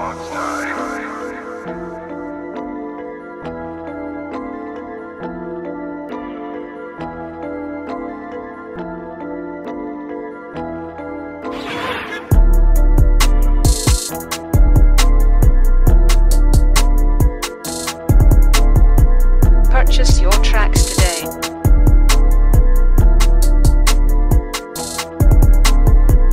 Purchase your tracks today. Purchase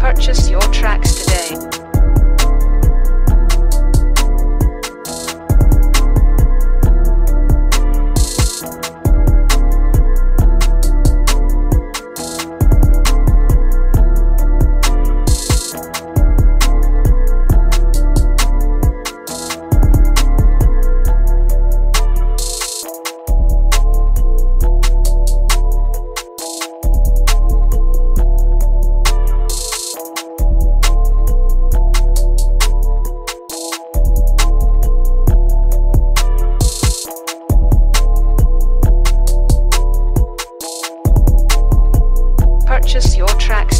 Purchase your tracks today. Purchase your tracks.